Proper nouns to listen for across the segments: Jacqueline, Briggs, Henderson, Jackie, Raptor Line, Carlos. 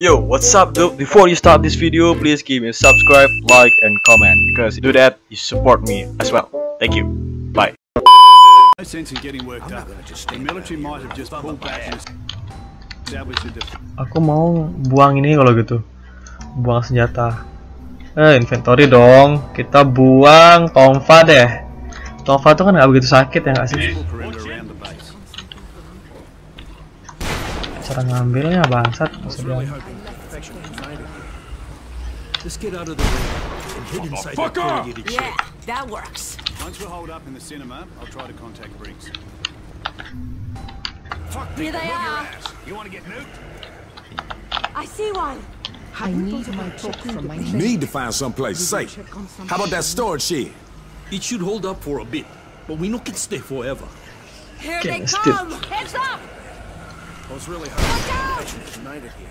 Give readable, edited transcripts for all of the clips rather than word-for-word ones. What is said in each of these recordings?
Yo, what's up dude? Before you start this video, please give me a subscribe, like and comment, because you do that, you support me as well. Thank you. Bye. No sense in getting worked up. The military might have just pulled back and established a defense. Aku mau buang ini kalau gitu. Buang senjata. Inventory dong. Kita buang Tomfa deh. Tomfa tuh kan enggak begitu sakit ya, enggak sih? Cara ngambilnya bangsat. Yeah, that works. Once we hold up in the cinema, I'll try to contact Briggs. Here they are. You want to get nuked? I see one. I need my book from my place. Need to find someplace safe. How about that storage shed? It should hold up for a bit, but we not can stay forever. Here they come. Heads up. I was really hoping to get united here.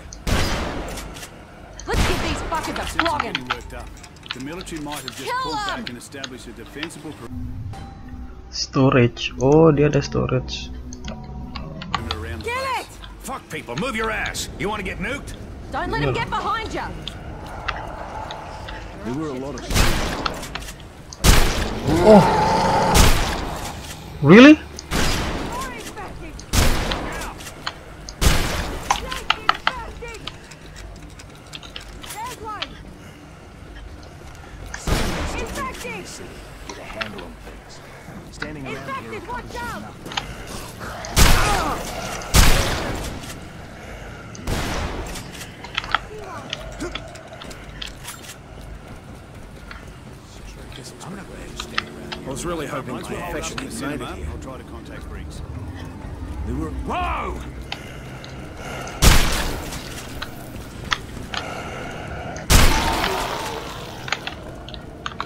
Let's get these fuckers up flogging. The military might have just pulled back and established a defensible storage. Oh, dia ada storage. Get it! Fuck people, move your ass. You want to get nuked? Don't let him get behind you. There were a lot of. Oh. Really? I was really hoping my infection would be over here. I'll try to contact Briggs. They were. Whoa! There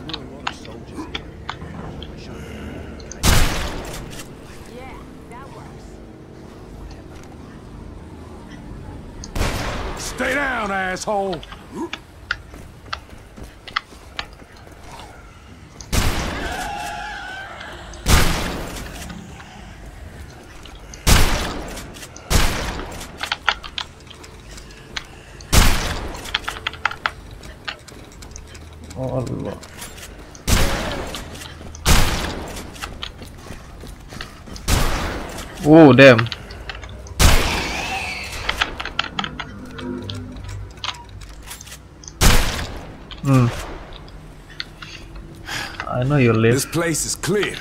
were a lot of soldiers here. I showed them. Yeah, that works. Stay down, asshole! Oh Allah. Oh damn. I know you live. This place is clear.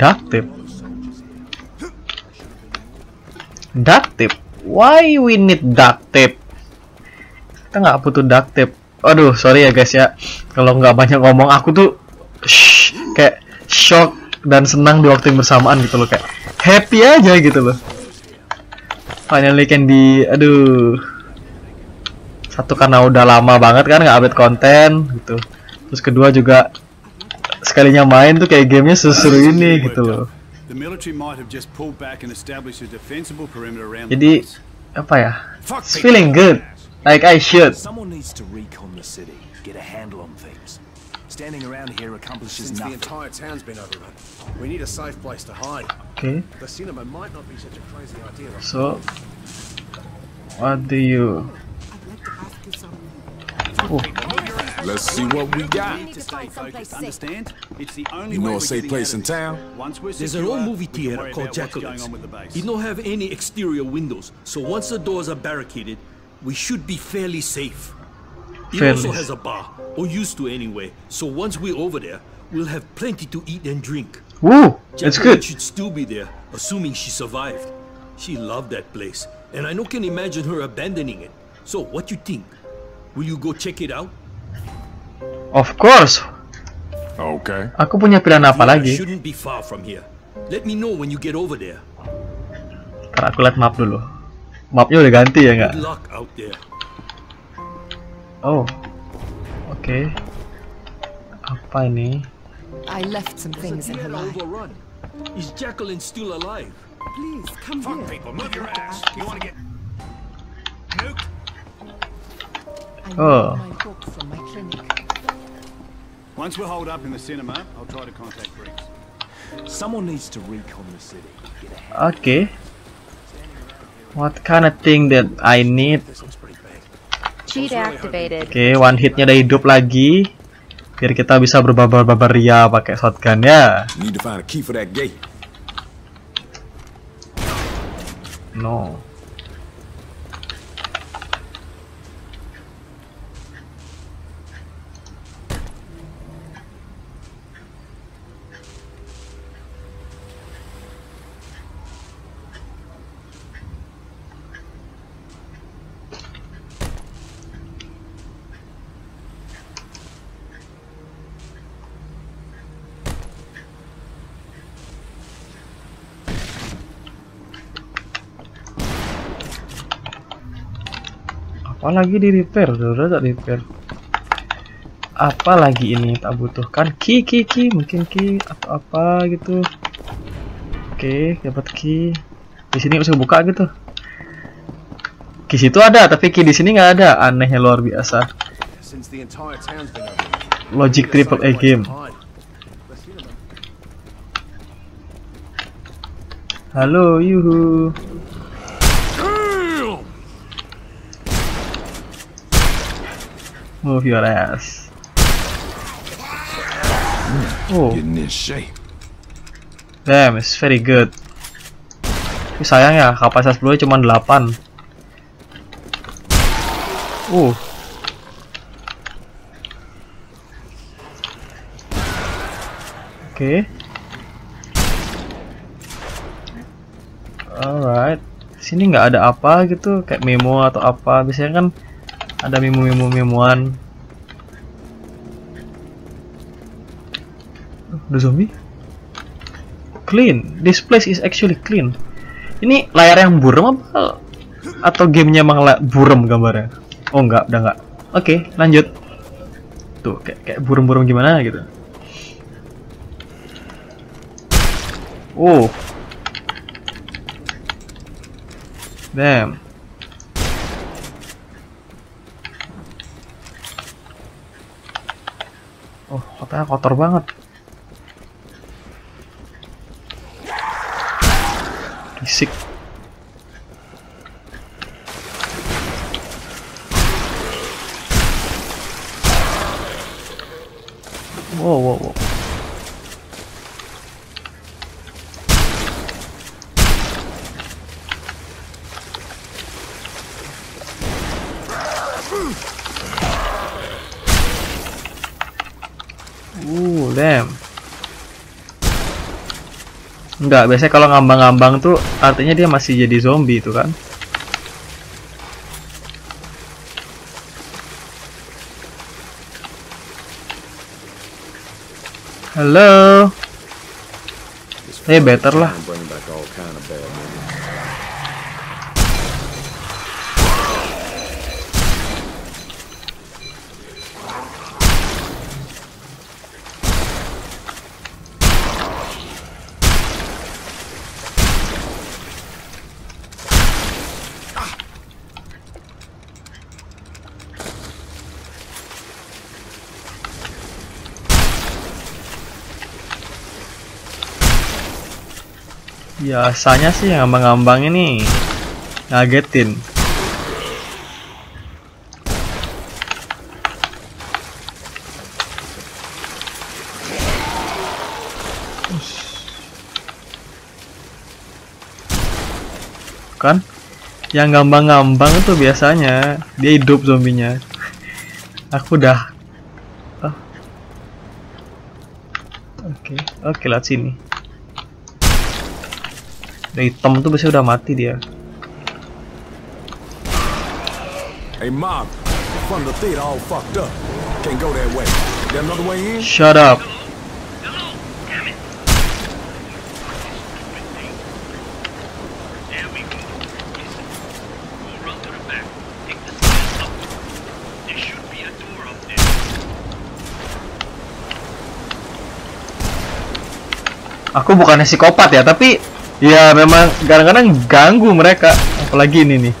Duct tape. Why we need duct tape? Kita nggak butuh duct tape. Aduh, sorry ya guys ya. Kalau nggak banyak ngomong, aku tuh kayak shock dan senang di waktu yang bersamaan gitu loh, kayak happy aja gitu loh. Finally can be, aduh. Satu karena udah lama banget kan nggak update konten gitu. Terus kedua juga sekalinya main tuh kayak gamenya seseru ini gitu loh. Jadi apa ya? It's feeling good, like I should. Okay. So, what do you? Oh. Let's see what we got. Understand? It's the only way we're safe place in town. There's an old movie theater called Jacqueline's. It don't have any exterior windows, so once the doors are barricaded, we should be fairly safe. It also has a bar, or used to anyway. So once we're over there, we'll have plenty to eat and drink. Woo, that's good. Jacqueline should still be there, assuming she survived. She loved that place, and I no can imagine her abandoning it. So what you think? Will you go check it out? Of course. Okay. Aku punya pilihan apa lagi? Shouldn't be far from here. Let me know when you get over there. Ntar aku lihat map dulu. Mapnya udah ganti ya nggak? Oh. Oke. Apa ini? I left some things in her life. Is Jacqueline still alive? Please come here. Fuck people, move your ass. You want to get nuked? Oh. Once we're holed up in the cinema, I'll try to contact Briggs. Someone needs to recon the city. Okay. What kind of thing that I need? Cheat activated. Okay, one hitnya udah hidup lagi. Biar kita bisa berbabar-babar ria pakai shotgun ya. Need to find a key for that gate. No. Apalagi di repair, udah tak repair. Apalagi ini tak butuhkan key mungkin key atau apa gitu. Oke, dapat key. Di sini bisa buka gitu. Key situ ada, tapi key di sini nggak ada. Anehnya luar biasa. Logic triple A game. Halo, yuhu. Move your ass. Oh. Getting in shape. Damn, it's very good. Tapi sayang ya, kapasitas blue-nya cuma 8. Oke. Alright. Sini nggak ada apa gitu, kayak memo atau apa. Biasanya kan ada memo-memoan. Ada zombie. Clean. This place is actually clean. Ini layar yang buram apa? Atau gamenya emang buram gambarnya? Oh enggak, udah enggak. Oke, lanjut. Tuh, kayak buram-buram gimana gitu. Oh. Damn. Oh, kotanya kotor banget. Risik. Wow. Damn. Enggak, biasanya kalau ngambang-ngambang tuh artinya dia masih jadi zombie itu kan. Halo. Better lah. Biasanya sih yang ngambang-ngambang ini ngagetin. Kan? Yang ngambang-ngambang itu biasanya dia hidup zombinya. Aku dah. Oke, lihat sini. Udah hitam tuh biasanya udah mati dia. Shut up. Aku bukannya psikopat ya, tapi ya memang kadang-kadang ganggu mereka, apalagi ini nih.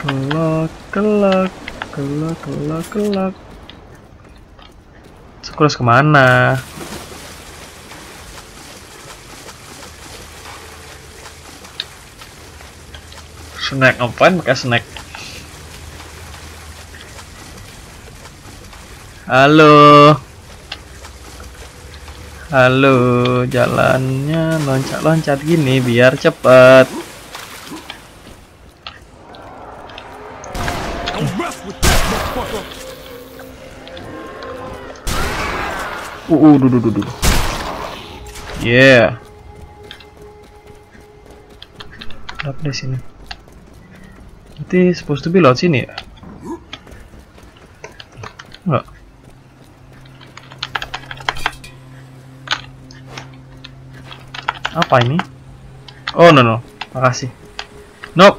Kelak. Aku harus kemana? Snack ngapain pakai snack? Halo. Halo, jalannya loncat-loncat gini biar cepat. Duh. Yeah. Apa di sini? Nanti supposed to be laut sini ya? Enggak. Apa ini? Oh no, makasih. Nope.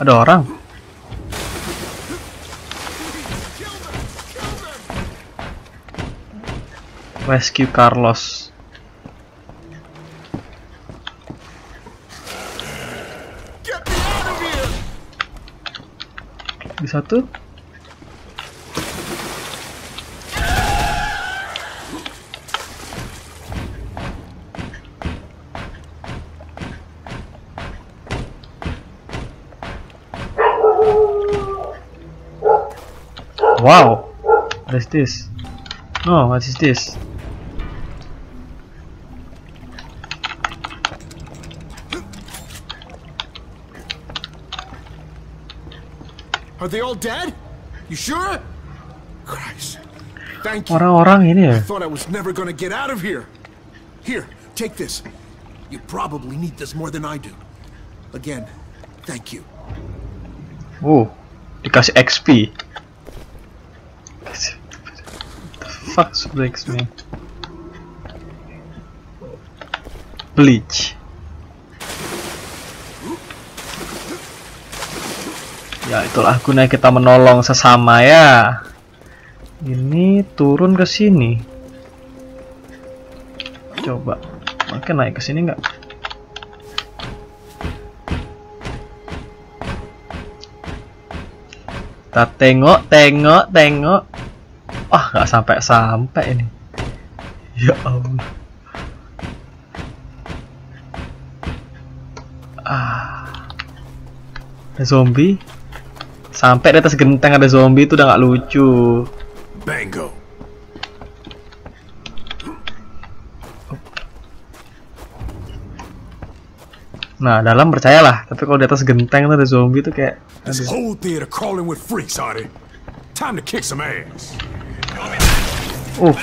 Ada orang. Rescue Carlos. Satu. Wow, what is this? No, what is this? Are they all dead? You sure? Christ. Thank you. I thought I was never going to get out of here. Here, take this. You probably need this more than I do. Again, thank you. Oh, dikasih XP. What the fuck is Briggs, man? Bleach. Ya itulah gunanya kita menolong sesama ya. Ini turun ke sini. Coba, mungkin naik ke sini nggak? Kita tengok. Wah, nggak sampai ini. Ya Allah. Ada zombie. Sampai di atas genteng ada zombie itu udah gak lucu. Bingo. Nah, dalam percayalah, tapi kalau di atas genteng ada zombie itu kayak this whole theater crawling with freaks, are they? Time to kick some ass. Oh.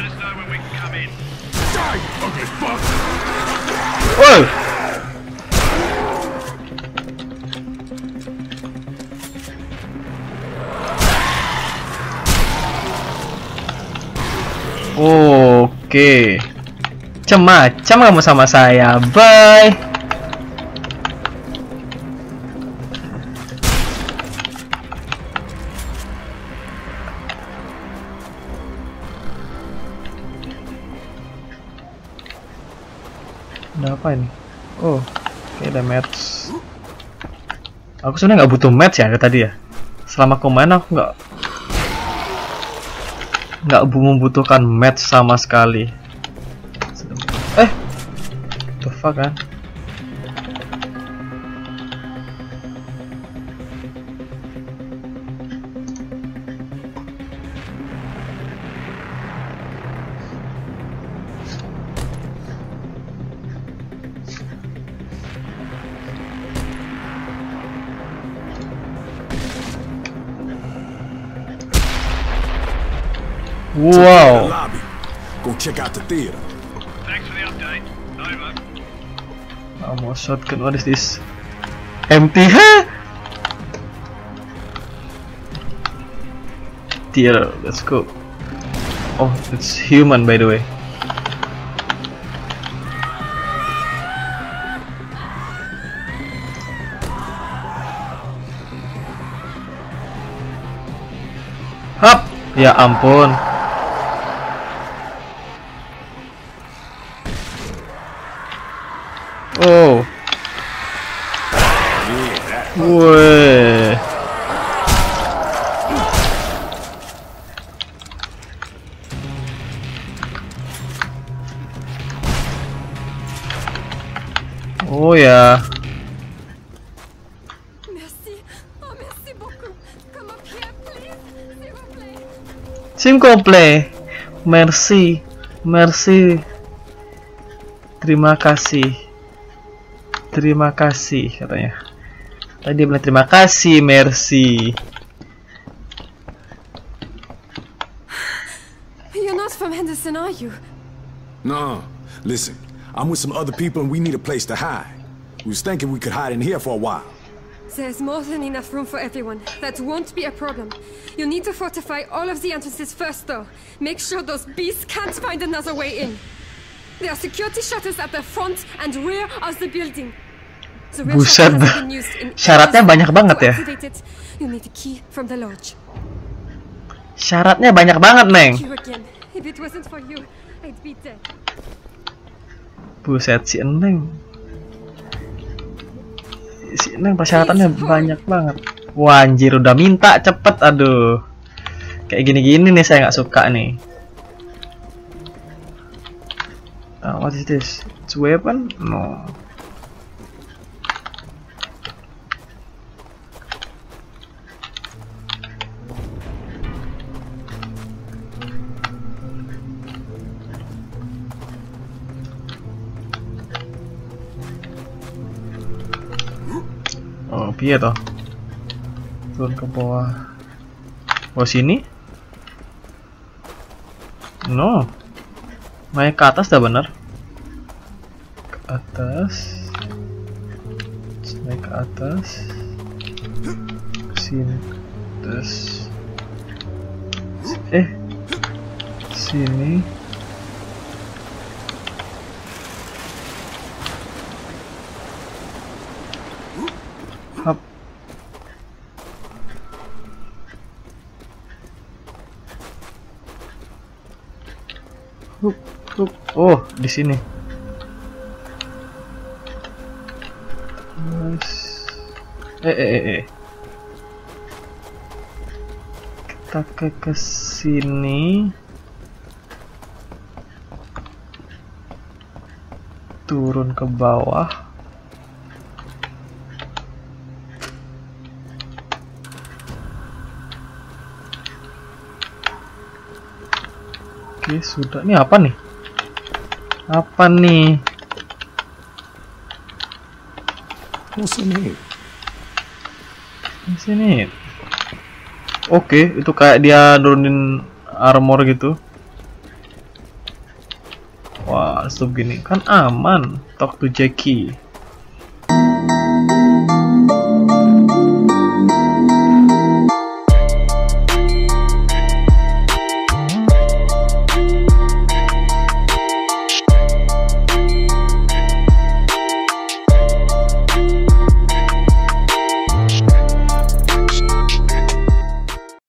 Oke. Macam-macam kamu sama saya. Bye. Ada apa ini? Oh, ada match. Aku sebenarnya nggak butuh match ya tadi ya. Selama kemana aku nggak membutuhkan match sama sekali. The fuck kan? Wow. Go check out the theater. Thanks for the update. Over. Almost shotgun. What is this? Empty, huh? Theater. Let's go. Oh, it's human, by the way. Hap, ya ampun. Oh. Woi. Oh ya. Simple play, merci, merci, terima kasih katanya. Tadi dia bilang terima kasih, merci. You're not from Henderson, are you? No, listen, I'm with some other people and we need a place to hide. We was thinking we could hide in here for a while. There's more than enough room for everyone. That won't be a problem. You'll need to fortify all of the entrances first, though. Make sure those beasts can't find another way in. There are security shutters at the front and rear of the building. The rear shutters have been used in syaratnya banyak banget ya. You need a key from the lodge. Syaratnya banyak banget, Neng. If it wasn't for you, I'd be dead. Buset si Neng. Nah, persyaratannya banyak banget. Wah, anjir, udah minta cepet. Aduh, kayak gini-gini nih saya nggak suka nih. What is this? It's a weapon? No. Iya toh, turun ke bawah. Oh sini? No, naik ke atas dah bener. Ke atas, naik ke atas, sini, terus, sini. Oh, di sini. Kita ke sini. Turun ke bawah. Oke, sudah. Ini apa nih? Apa nih? Di sini. Oke, itu kayak dia nurunin armor gitu. Wah, stop gini kan aman. Talk to Jackie.